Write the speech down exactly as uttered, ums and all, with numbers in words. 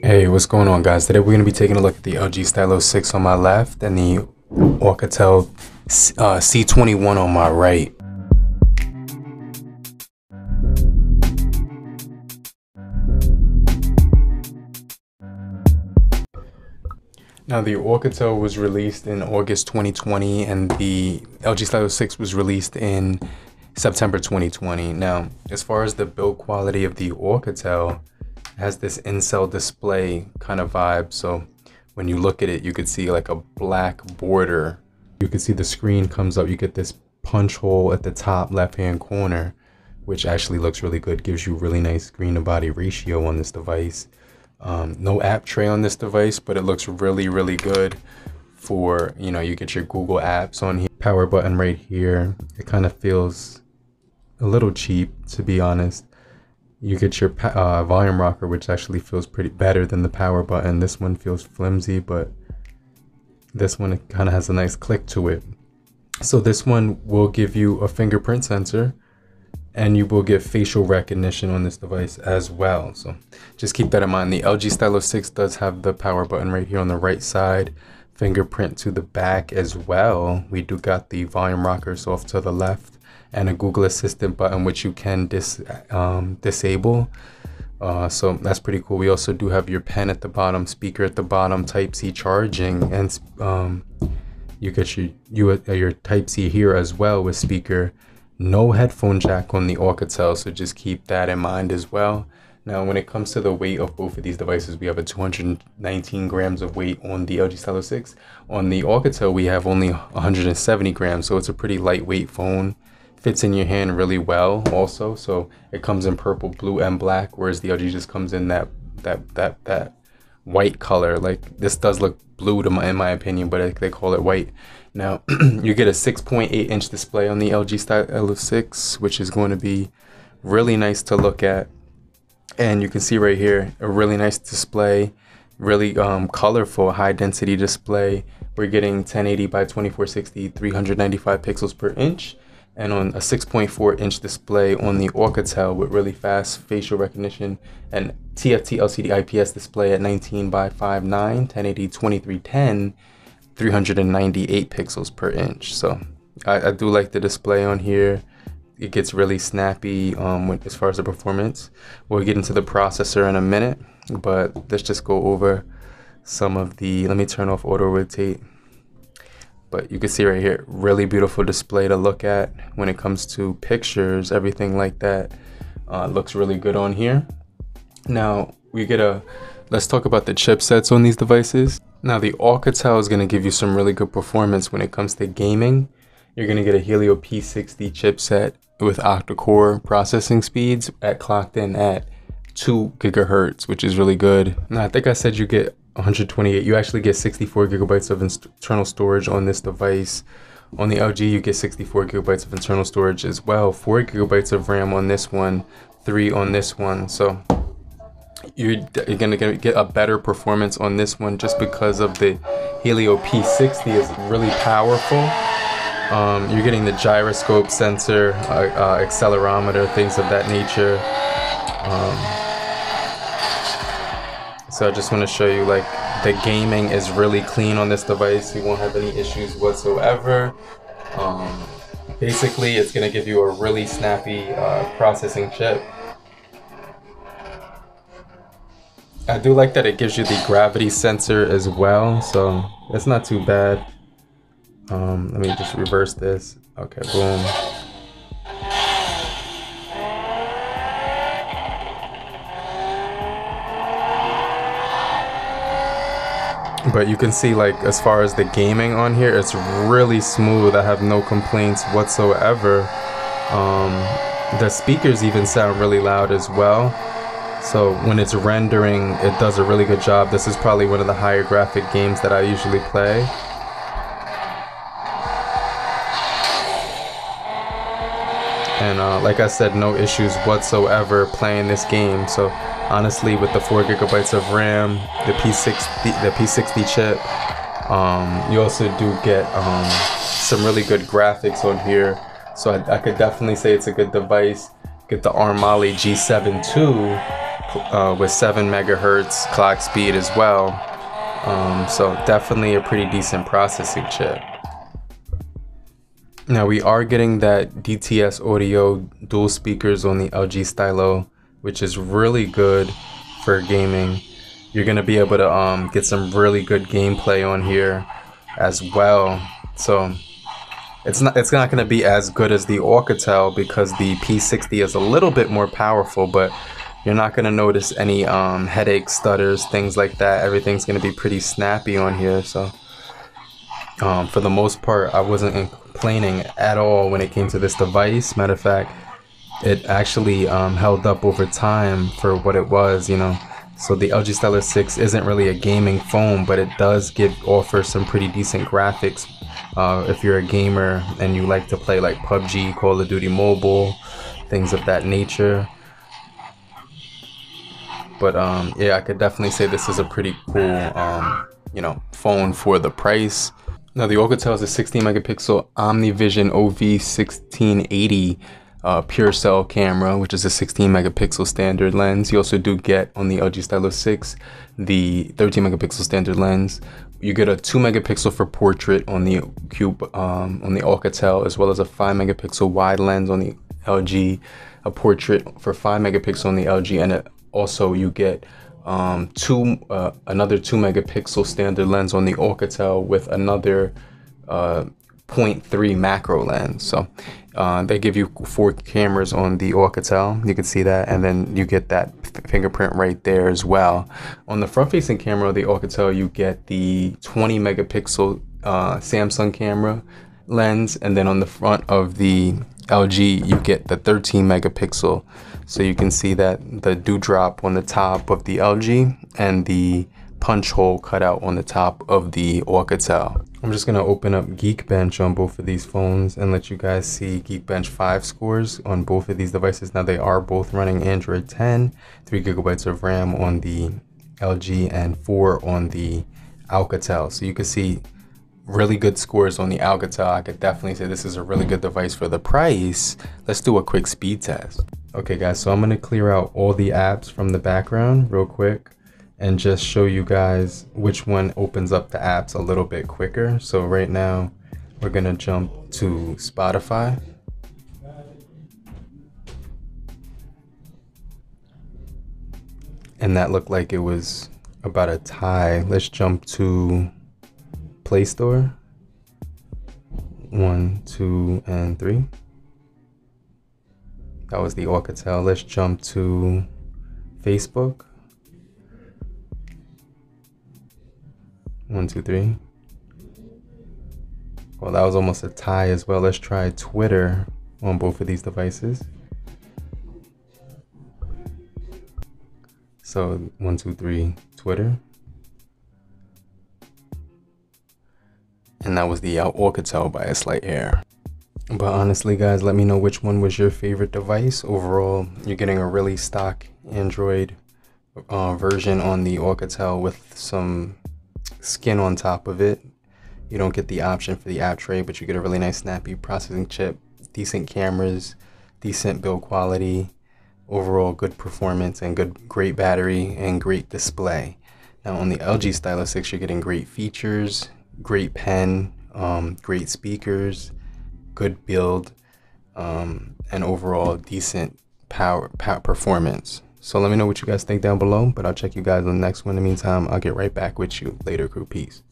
Hey, what's going on, guys? Today we're going to be taking a look at the L G Stylo six on my left and the Orcatel uh, C twenty-one on my right. Now, the Orcatel was released in August twenty twenty and the L G Stylo six was released in September twenty twenty. Now, as far as the build quality of the Orcatel, has this in-cell display kind of vibe, so when you look at it you could see like a black border. You can see the screen comes up, you get this punch hole at the top left hand corner, which actually looks really good, gives you really nice screen to body ratio on this device. Um, no app tray on this device, but it looks really really good for, you know, you get your Google apps on here. Power button right here, it kind of feels a little cheap, to be honest. You get your uh, volume rocker, which actually feels pretty better than the power button. This one feels flimsy, but this one kind of has a nice click to it. So this one will give you a fingerprint sensor and you will get facial recognition on this device as well. So just keep that in mind. The L G Stylo six does have the power button right here on the right side, fingerprint to the back as well. We do got the volume rockers off to the left, and a Google Assistant button, which you can dis um, disable. Uh, so that's pretty cool. We also do have your pen at the bottom, speaker at the bottom, Type C charging, and um, you get your, you, uh, your Type C here as well with speaker. No headphone jack on the Orcatel, so just keep that in mind as well. Now, when it comes to the weight of both of these devices, we have a two hundred nineteen grams of weight on the L G Stylo six. On the Orcatel, we have only one hundred seventy grams, so it's a pretty lightweight phone. Fits in your hand really well also, so it comes in purple, blue, and black, whereas the L G just comes in that that that that white color. Like, this does look blue to my, in my opinion, but I, they call it white now. You get a six point eight inch display on the L G Stylo six, which is going to be really nice to look at, and you can see right here a really nice display, really um, colorful high density display. We're getting ten eighty by twenty-four sixty, three hundred ninety-five pixels per inch, and on a six point four inch display on the Orcatel with really fast facial recognition and T F T L C D I P S display at nineteen by five nine, ten eighty twenty-three ten, three hundred ninety-eight pixels per inch. So I, I do like the display on here. It gets really snappy um, with, as far as the performance. We'll get into the processor in a minute, but let's just go over some of the, let me turn off auto rotate. But you can see right here, really beautiful display to look at when it comes to pictures, everything like that. Uh, looks really good on here. Now we get a, let's talk about the chipsets on these devices. Now the Orcatel is gonna give you some really good performance when it comes to gaming. You're gonna get a Helio P sixty chipset with octa-core processing speeds at clocked in at two gigahertz, which is really good. Now I think I said you get one hundred twenty-eight, you actually get sixty-four gigabytes of internal storage on this device. On the L G you get sixty-four gigabytes of internal storage as well, four gigabytes of RAM on this one, three on this one, so you're, you're gonna get a better performance on this one just because of the Helio P sixty is really powerful. Um, you're getting the gyroscope sensor, uh, uh, accelerometer, things of that nature. um, So I just want to show you, like, the gaming is really clean on this device. You won't have any issues whatsoever. Um, basically, it's going to give you a really snappy uh, processing chip. I do like that it gives you the gravity sensor as well, so it's not too bad. Um, let me just reverse this. Okay, boom. But you can see, like, as far as the gaming on here, it's really smooth. I have no complaints whatsoever. Um, the speakers even sound really loud as well. So when it's rendering, it does a really good job. This is probably one of the higher graphic games that I usually play. And uh, like I said, no issues whatsoever playing this game. So honestly, with the four gigabytes of RAM, the P sixty, the P sixty chip, um, you also do get um, some really good graphics on here. So I, I could definitely say it's a good device. Get the Mali G seventy-two uh, with seven megahertz clock speed as well. Um, so definitely a pretty decent processing chip. Now we are getting that D T S audio dual speakers on the L G Stylo, which is really good for gaming. You're gonna be able to um, get some really good gameplay on here as well. So it's not it's not gonna be as good as the Orcatel because the P sixty is a little bit more powerful, but you're not gonna notice any um, headaches, stutters, things like that. Everything's gonna be pretty snappy on here. So um, for the most part, I wasn't complaining at all when it came to this device. Matter of fact, it actually um, held up over time for what it was, you know. So the L G Stylo six isn't really a gaming phone, but it does give offer some pretty decent graphics uh, if you're a gamer and you like to play like P U B G, Call of Duty Mobile, things of that nature. But um, yeah, I could definitely say this is a pretty cool um, you know, phone for the price. Now the Oukitel is a sixteen megapixel OmniVision O V sixteen eighty Uh, pure cell camera, which is a sixteen megapixel standard lens. You also do get on the L G Stylo six the thirteen megapixel standard lens. You get a two megapixel for portrait on the cube um, on the Oukitel, as well as a five megapixel wide lens on the L G, a portrait for five megapixel on the L G, and it, also you get um, two uh, another two megapixel standard lens on the Oukitel with another uh, zero point three macro lens. So uh, they give you four cameras on the Oukitel. You can see that, and then you get that fingerprint right there as well. On the front-facing camera of the Oukitel, you get the twenty megapixel uh, Samsung camera lens, and then on the front of the L G, you get the thirteen megapixel. So you can see that the dewdrop on the top of the L G and the punch hole cut out on the top of the Oukitel. I'm just gonna open up Geekbench on both of these phones and let you guys see Geekbench five scores on both of these devices. Now they are both running Android ten, three gigabytes of RAM on the L G and four on the Oukitel. So you can see really good scores on the Oukitel. I could definitely say this is a really good device for the price. Let's do a quick speed test. Okay guys, so I'm gonna clear out all the apps from the background real quick and just show you guys which one opens up the apps a little bit quicker. So right now, we're gonna jump to Spotify. And that looked like it was about a tie. Let's jump to Play Store. One, two, and three. That was the Oukitel. Let's jump to Facebook. One, two, three. Well, that was almost a tie as well. Let's try Twitter on both of these devices. So one, two, three, Twitter. And that was the Oukitel by a slight error. But honestly guys, let me know which one was your favorite device. Overall, you're getting a really stock Android uh, version on the Oukitel with some skin on top of it. You don't get the option for the app tray, but you get a really nice snappy processing chip, decent cameras, decent build quality, overall good performance, and good great battery and great display. Now on the L G Stylo six, you're getting great features, great pen, um, great speakers, good build, um, and overall decent power, power performance. So let me know what you guys think down below, but I'll check you guys on the next one. In the meantime, I'll get right back with you. Later, crew. Peace.